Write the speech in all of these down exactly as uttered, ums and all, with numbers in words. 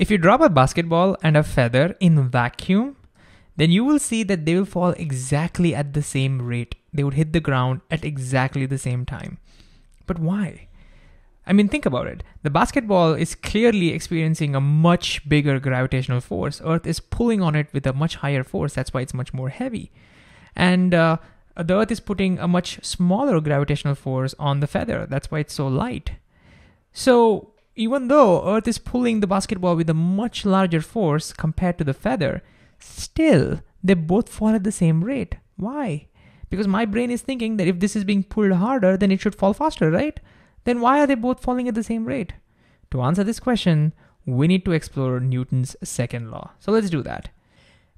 If you drop a basketball and a feather in vacuum, then you will see that they will fall exactly at the same rate. They would hit the ground at exactly the same time. But why? I mean, think about it. The basketball is clearly experiencing a much bigger gravitational force. Earth is pulling on it with a much higher force. That's why it's much more heavy. And uh, the Earth is putting a much smaller gravitational force on the feather. That's why it's so light. So even though Earth is pulling the basketball with a much larger force compared to the feather, still they both fall at the same rate. Why? Because my brain is thinking that if this is being pulled harder, then it should fall faster, right? Then why are they both falling at the same rate? To answer this question, we need to explore Newton's second law. So let's do that.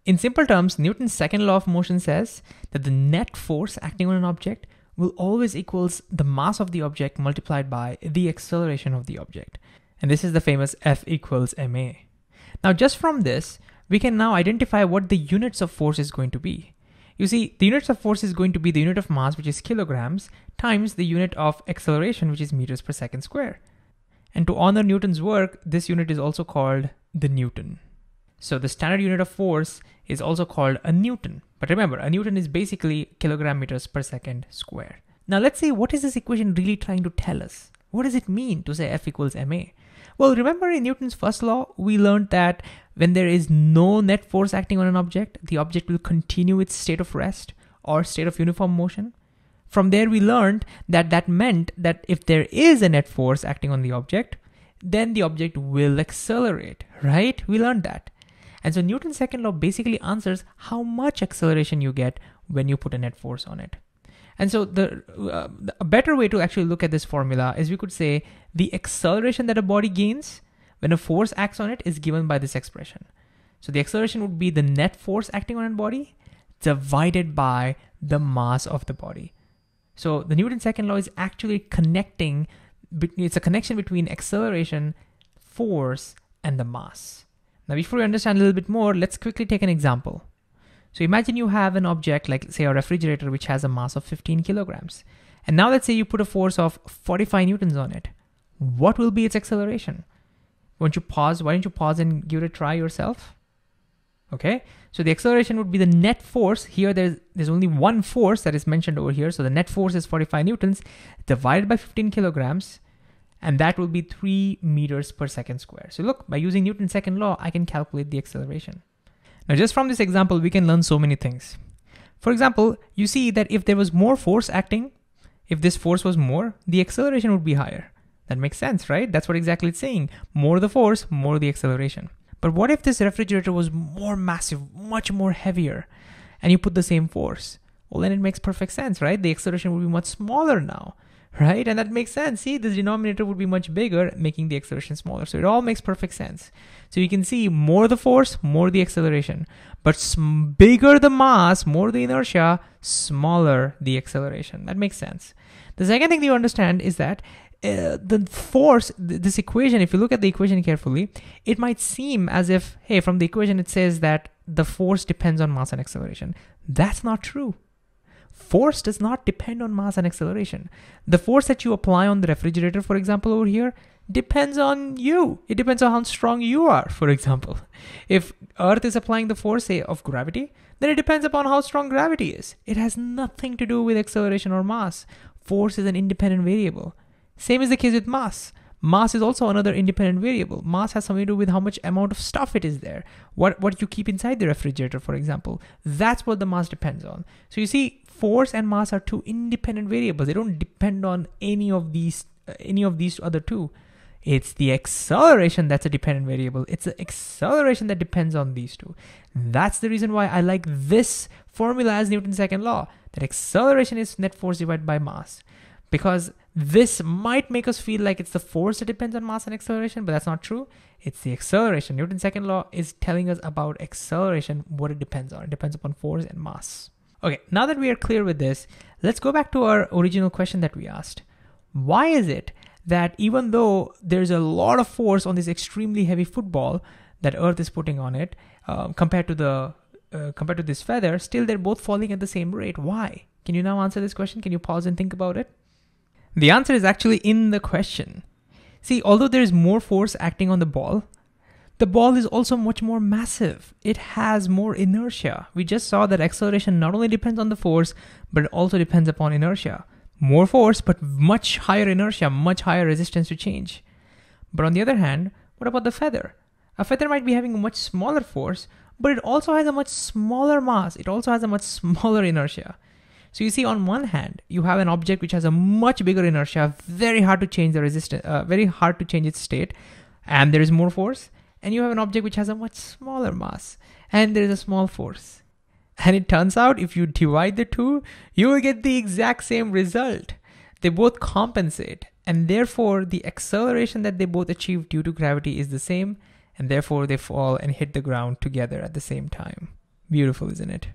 In simple terms, Newton's second law of motion says that the net force acting on an object will always equals the mass of the object multiplied by the acceleration of the object. And this is the famous F equals ma. Now, just from this, we can now identify what the units of force is going to be. You see, the units of force is going to be the unit of mass, which is kilograms, times the unit of acceleration, which is meters per second square. And to honor Newton's work, this unit is also called the Newton. So the standard unit of force is also called a Newton. But remember, a Newton is basically kilogram meters per second square. Now let's see, what is this equation really trying to tell us? What does it mean to say F equals ma? Well, remember in Newton's first law, we learned that when there is no net force acting on an object, the object will continue its state of rest or state of uniform motion. From there, we learned that that meant that if there is a net force acting on the object, then the object will accelerate, right? We learned that. And so Newton's second law basically answers how much acceleration you get when you put a net force on it. And so the, uh, the a better way to actually look at this formula is we could say the acceleration that a body gains when a force acts on it is given by this expression. So the acceleration would be the net force acting on a body divided by the mass of the body. So the Newton's second law is actually connecting, it's a connection between acceleration, force, and the mass. Now, before we understand a little bit more, let's quickly take an example. So imagine you have an object like, say, a refrigerator, which has a mass of fifteen kilograms. And now let's say you put a force of forty-five newtons on it. What will be its acceleration? Won't you pause? Why don't you pause and give it a try yourself? Okay, so the acceleration would be the net force. Here, there's, there's only one force that is mentioned over here. So the net force is forty-five newtons divided by fifteen kilograms. And that will be three meters per second square. So look, by using Newton's second law, I can calculate the acceleration. Now, just from this example, we can learn so many things. For example, you see that if there was more force acting, if this force was more, the acceleration would be higher. That makes sense, right? That's what exactly it's saying. More the force, more the acceleration. But what if this refrigerator was more massive, much more heavier, and you put the same force? Well, then it makes perfect sense, right? The acceleration would be much smaller now, right? And that makes sense. See, this denominator would be much bigger, making the acceleration smaller. So it all makes perfect sense. So you can see more the force, more the acceleration, but bigger the mass, more the inertia, smaller the acceleration. That makes sense. The second thing that you understand is that uh, the force, th this equation, if you look at the equation carefully, it might seem as if, hey, from the equation, it says that the force depends on mass and acceleration. That's not true. Force does not depend on mass and acceleration. The force that you apply on the refrigerator, for example, over here, depends on you. It depends on how strong you are, for example. If Earth is applying the force, say, of gravity, then it depends upon how strong gravity is. It has nothing to do with acceleration or mass. Force is an independent variable. Same is the case with mass. Mass is also another independent variable. Mass has something to do with how much amount of stuff it is there. What, what you keep inside the refrigerator, for example. That's what the mass depends on. So you see, force and mass are two independent variables. They don't depend on any of these, uh, any of these other two. It's the acceleration that's a dependent variable. It's the acceleration that depends on these two. That's the reason why I like this formula as Newton's second law, that acceleration is net force divided by mass. Because this might make us feel like it's the force that depends on mass and acceleration, but that's not true. It's the acceleration. Newton's second law is telling us about acceleration, what it depends on. It depends upon force and mass. Okay, now that we are clear with this, let's go back to our original question that we asked. Why is it that even though there's a lot of force on this extremely heavy football that Earth is putting on it, uh, compared to the uh, compared to this feather, still they're both falling at the same rate? Why? Can you now answer this question? Can you pause and think about it? The answer is actually in the question. See, although there is more force acting on the ball, The ball is also much more massive. It has more inertia. We just saw that acceleration not only depends on the force, but it also depends upon inertia. More force, but much higher inertia, much higher resistance to change. But on the other hand, what about the feather? A feather might be having a much smaller force, but it also has a much smaller mass. It also has a much smaller inertia. So you see, on one hand, you have an object which has a much bigger inertia, very hard to change the resistance, uh, very hard to change its state, and there is more force. And you have an object which has a much smaller mass, and there is a small force. And it turns out, if you divide the two, you will get the exact same result. They both compensate, and therefore the acceleration that they both achieve due to gravity is the same, and therefore they fall and hit the ground together at the same time. Beautiful, isn't it?